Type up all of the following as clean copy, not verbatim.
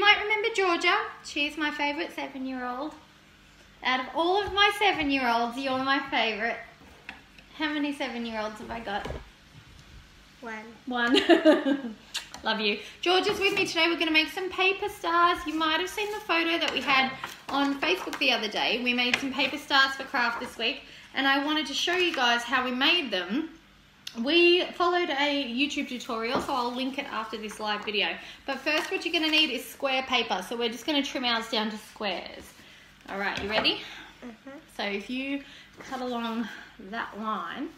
You might remember Georgia. She's my favorite 7-year-old. Out of all of my 7-year-olds, you're my favorite. How many 7-year-olds have I got? One. Love you. Georgia's with me today. We're going to make some paper stars. You might have seen the photo that we had on Facebook the other day. We made some paper stars for craft this week, and I wanted to show you guys how we made them. We followed a YouTube tutorial, so I'll link it after this live video. But first, what you're going to need is square paper. So we're just going to trim ours down to squares. All right, you ready? Mm-hmm. So if you cut along that line,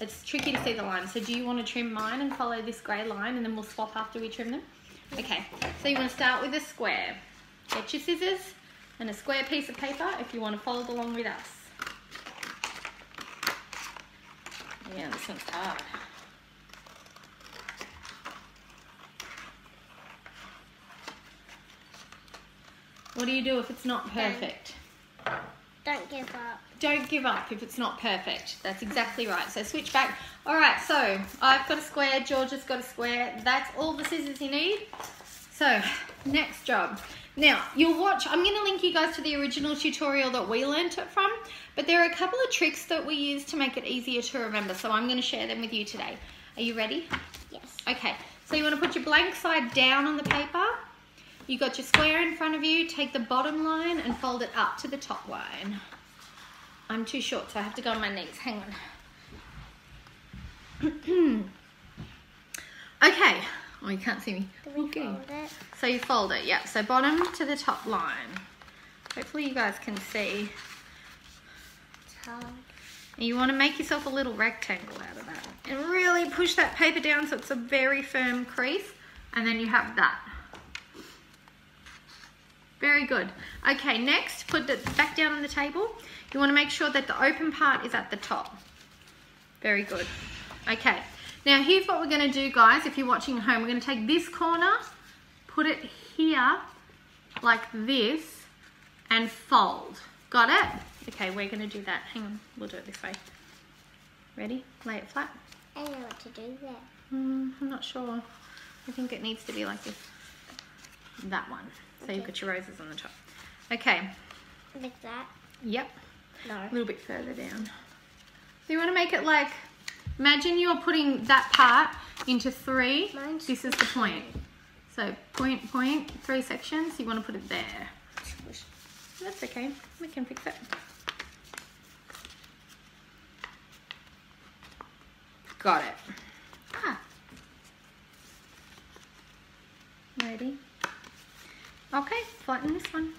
it's tricky to see the line. So do you want to trim mine and follow this grey line, and then we'll swap after we trim them? Okay, so you want to start with a square. Get your scissors and a square piece of paper if you want to fold along with us. Yeah, this one's hard. What do you do if it's not perfect? Don't give up. Don't give up if it's not perfect. That's exactly right. So switch back. All right, so I've got a square. Georgia's got a square. That's all the scissors you need. So next job. Now, you'll watch. I'm going to link you guys to the original tutorial that we learnt it from. But there are a couple of tricks that we use to make it easier to remember. So I'm going to share them with you today. Are you ready? Yes. Okay. So you want to put your blank side down on the paper. You got your square in front of you, take the bottom line and fold it up to the top line. I'm too short, so I have to go on my knees, hang on. Okay, oh you can't see me. Okay. So you fold it, yeah, so bottom to the top line. Hopefully you guys can see. And you want to make yourself a little rectangle out of that. And really push that paper down so it's a very firm crease, and then you have that. Very good. Okay, next, put it back down on the table. You want to make sure that the open part is at the top. Very good. Okay, now here's what we're going to do, guys. If you're watching at home, we're going to take this corner, put it here like this, and fold. Got it? Okay, we're going to do that. Hang on, we'll do it this way. Ready? Lay it flat. I don't know what to do there. I'm not sure. I think it needs to be like this. That one. So okay. You've got your roses on the top. Okay. Like that? Yep. No. A little bit further down. So you want to make it like, imagine you're putting that part into three. Mine's this is the point. So point, point, three sections. You want to put it there. That's okay. We can fix it. Got it. Ah. Ready? Okay, flatten this one.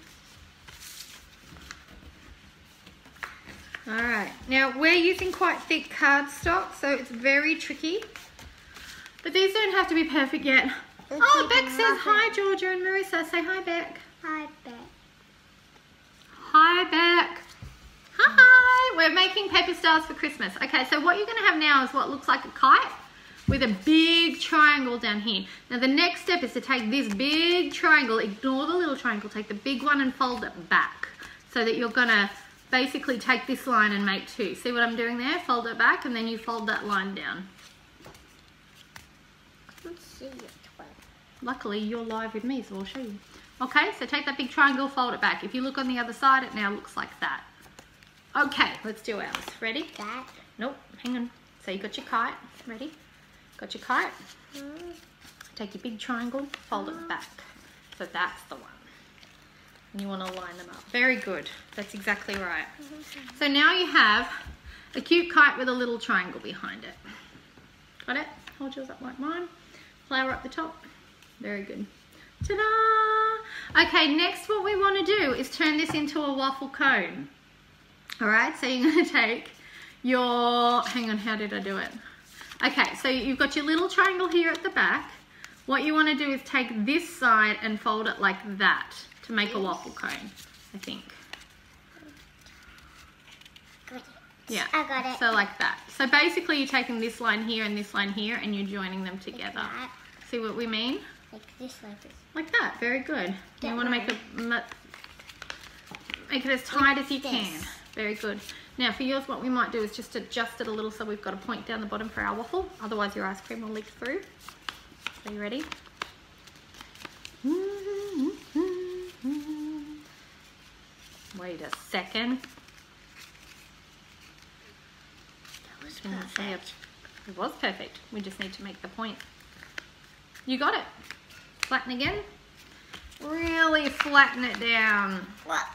All right, now we're using quite thick cardstock, so it's very tricky. But these don't have to be perfect yet. Oh, Beck says hi, Georgia and Marissa. Say hi, Beck. Hi, Beck. Hi, Beck. Hi, we're making paper stars for Christmas. Okay, so what you're gonna have now is what looks like a kite, with a big triangle down here. Now the next step is to take this big triangle, ignore the little triangle, take the big one and fold it back so that you're gonna basically take this line and make two. See what I'm doing there? Fold it back and then you fold that line down. Let's see it. Luckily you're live with me, so I'll show you. Okay, so take that big triangle, fold it back. If you look on the other side, it now looks like that. Okay, let's do ours. Ready? That. Nope, hang on. So you got your kite, ready? Got your kite? Take your big triangle, fold it back. So that's the one. And you want to line them up. Very good. That's exactly right. So now you have a cute kite with a little triangle behind it. Got it? Hold yours up like mine. Flower up the top. Very good. Ta-da! Okay, next what we want to do is turn this into a waffle cone. Alright, so you're going to take your... Hang on, how did I do it? Okay, so you've got your little triangle here at the back. What you want to do is take this side and fold it like that to make a waffle cone, I think. Got it. Yeah, I got it. So like that. So basically you're taking this line here and this line here and you're joining them together. Like see what we mean? Like this, like this. Like that, very good. Get you want mine. To make it as tight like as you this. Can. Very good. Now for yours, what we might do is just adjust it a little so we've got a point down the bottom for our waffle. Otherwise your ice cream will leak through. Are you ready? Wait a second. That was perfect. It was perfect. We just need to make the point. You got it. Flatten again. Really flatten it down. What?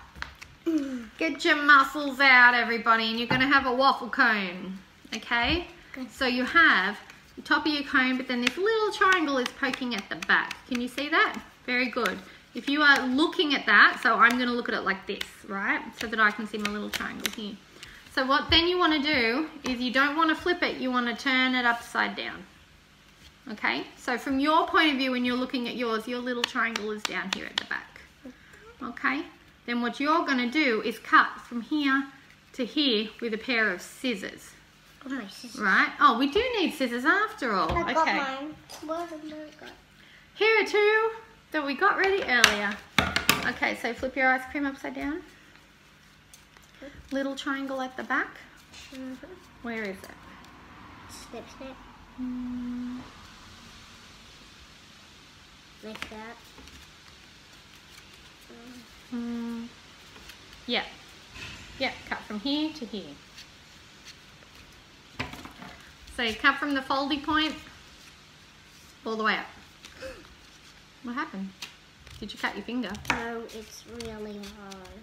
Get your muscles out, everybody, and you're going to have a waffle cone. Okay? Good. So you have the top of your cone, but then this little triangle is poking at the back. Can you see that? Very good. If you are looking at that, so I'm going to look at it like this, right? So that I can see my little triangle here. So what then you want to do is you don't want to flip it. You want to turn it upside down. Okay? So from your point of view, when you're looking at yours, your little triangle is down here at the back. Okay? Then what you're going to do is cut from here to here with a pair of scissors. Oh, my scissors. Right? Oh, we do need scissors after all. I got mine. What have I got? Here are two that we got ready earlier. Okay, so flip your ice cream upside down. Little triangle at the back. Mm-hmm. Where is it? Snip, snip. Mm. Like that. Mm. Mm. Yeah. Yeah, cut from here to here. So you cut from the foldy point all the way up. What happened? Did you cut your finger? No, it's really hard.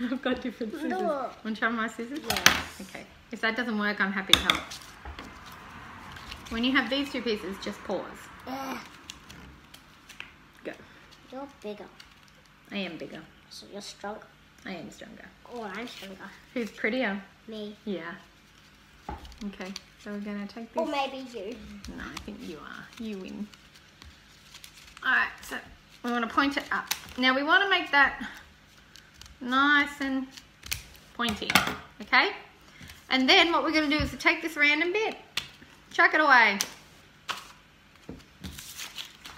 I've got different scissors. No. Want to try my scissors? Yeah. Okay. If that doesn't work, I'm happy to help. When you have these two pieces, just pause. Ugh. Go. You're bigger. I am bigger. So you're stronger. I am stronger. Oh, I'm stronger. Who's prettier? Me. Yeah. Okay. So we're going to take this. Or maybe you. No, I think you are. You win. Alright, so we want to point it up. Now we want to make that nice and pointy. Okay? And then what we're going to do is to take this random bit, chuck it away.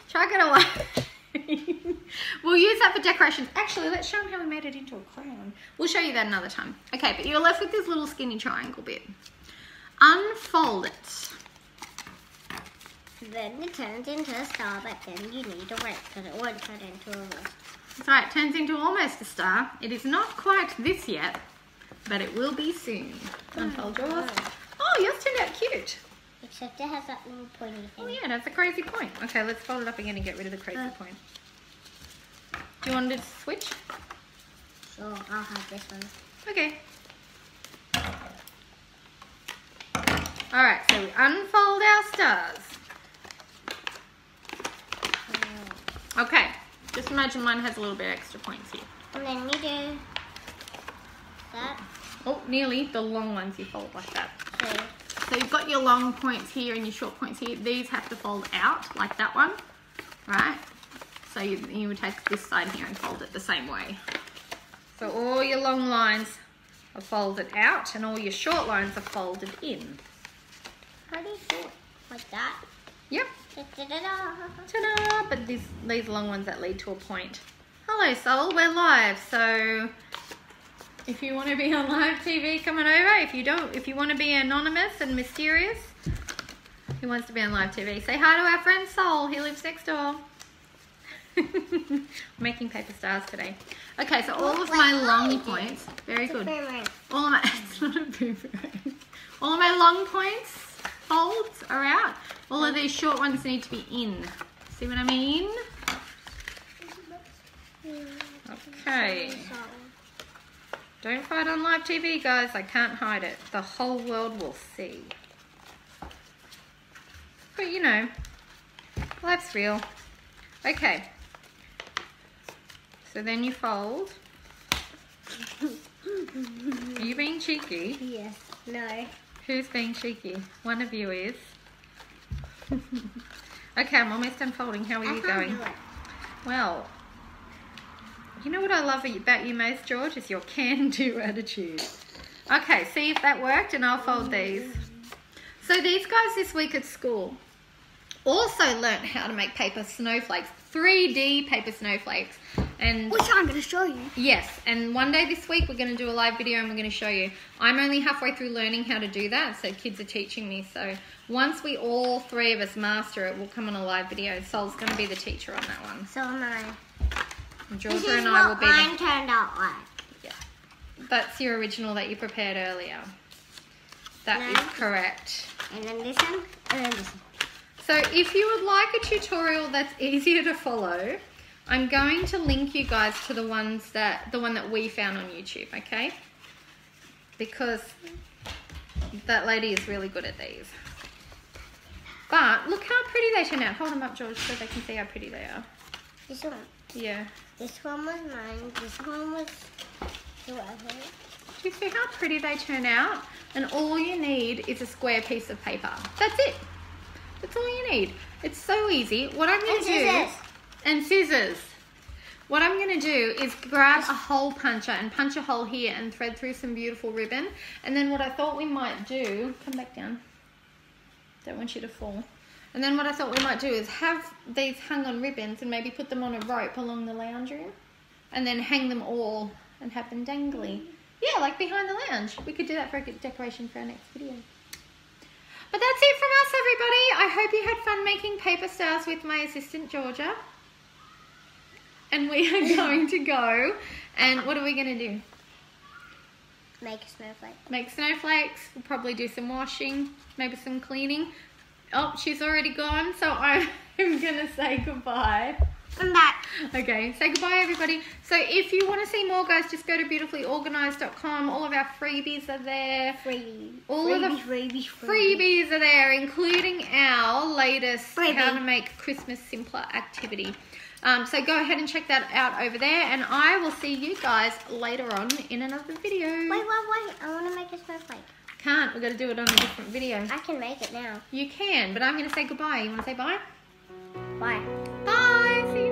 Chuck it away. We'll use that for decorations. Actually, let's show them how we made it into a crown. We'll show you that another time. Okay, but you're left with this little skinny triangle bit. Unfold it. Then it turns into a star, but then you need to wait because it won't turn into a star. That's right, it turns into almost a star. It is not quite this yet, but it will be soon. Unfold yours. Oh, yours turned out cute. Except it has that little pointy thing. Oh yeah, that's a crazy point. Okay, let's fold it up again and get rid of the crazy point. Do you want to switch? Sure, I'll have this one. Okay. Alright, so we unfold our stars. Okay, just imagine mine has a little bit extra points here. And then you do that. Oh, nearly. The long ones you fold like that. Okay. So you've got your long points here and your short points here. These have to fold out like that one, right? So you would take this side here and fold it the same way. So all your long lines are folded out and all your short lines are folded in. How do you do it? Like that? Yep. Ta-da! But these long ones that lead to a point. Hello, Soul. We're live. So if you want to be on live TV, come on over. If you don't, if you want to be anonymous and mysterious, who wants to be on live TV? Say hi to our friend Soul. He lives next door. Making paper stars today. Okay, so all of my long points. Very good. All of my. It's not a boomerang. All of my long points. Folds are out. All of these short ones need to be in. See what I mean? Okay. Don't fight on live TV, guys. I can't hide it. The whole world will see. But you know, life's real. Okay. So then you fold. Are you being cheeky? Yes. No. Who's being cheeky? One of you is. Okay, I'm almost unfolding. How are you going? Well, you know what I love about you most, George, is your can-do attitude. Okay, see if that worked, and I'll fold these. So these guys this week at school also learnt how to make paper snowflakes, 3D paper snowflakes. and which I'm going to show you. Yes, and one day this week we're going to do a live video and we're going to show you. I'm only halfway through learning how to do that, so kids are teaching me. So once we all three of us master it, we'll come on a live video. Sol's going to be the teacher on that one. So am I. And Georgia and I will be. Mine turned out like. Yeah, that's your original that you prepared earlier. That is correct. And then this one, and then this one. So if you would like a tutorial that's easier to follow, I'm going to link you guys to the one that we found on YouTube, okay? Because that lady is really good at these. But look how pretty they turn out. Hold them up, George, so they can see how pretty they are. This one. Yeah. This one was mine. This one was Do you see how pretty they turn out? And all you need is a square piece of paper. That's it. That's all you need. It's so easy. What I'm going to do... And scissors. What I'm going to do is grab a hole puncher and punch a hole here and thread through some beautiful ribbon. And then what I thought we might do... Come back down. Don't want you to fall. And then what I thought we might do is have these hung on ribbons and maybe put them on a rope along the lounge room. And then hang them all and have them dangly. Yeah, like behind the lounge. We could do that for a good decoration for our next video. But that's it from us, everybody. I hope you had fun making paper stars with my assistant, Georgia. And we are going to go. And what are we going to do? Make a snowflake. Make snowflakes. We'll probably do some washing, maybe some cleaning. Oh, she's already gone, so I'm going to say goodbye. I'm back. Okay, say goodbye, everybody. So if you want to see more, guys, just go to beautifullyorganized.com. All of our freebies are there. All of the freebies are there, including our latest how to make Christmas simpler activity. So go ahead and check that out over there, and I will see you guys later on in another video. Wait. I want to make a snowflake. Can't. We've got to do it on a different video. I can make it now. You can, but I'm going to say goodbye. You want to say bye? Bye. Bye. See you.